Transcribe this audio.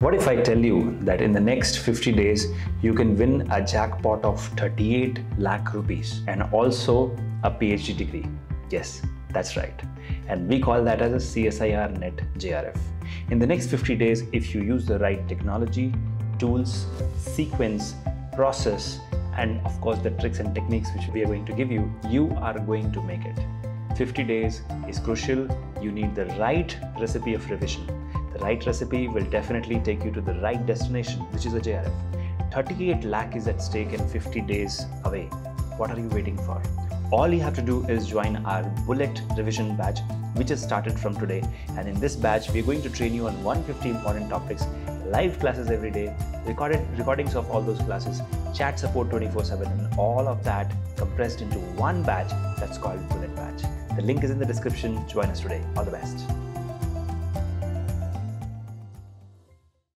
What if I tell you that in the next 50 days, you can win a jackpot of 38 lakh rupees and also a PhD degree? Yes, that's right. And we call that as a CSIR NET JRF. In the next 50 days, if you use the right technology, tools, sequence, process, and of course the tricks and techniques which we are going to give you, you are going to make it. 50 days is crucial. You need the right recipe of revision. The right recipe will definitely take you to the right destination, which is a JRF. 38 lakh is at stake and 50 days away. What are you waiting for? All you have to do is join our Bullet Revision Batch, which has started from today. And in this batch, we're going to train you on 150 important topics, live classes every day, recordings of all those classes, chat support 24/7, and all of that compressed into one batch that's called Bullet Batch. The link is in the description. Join us today. All the best.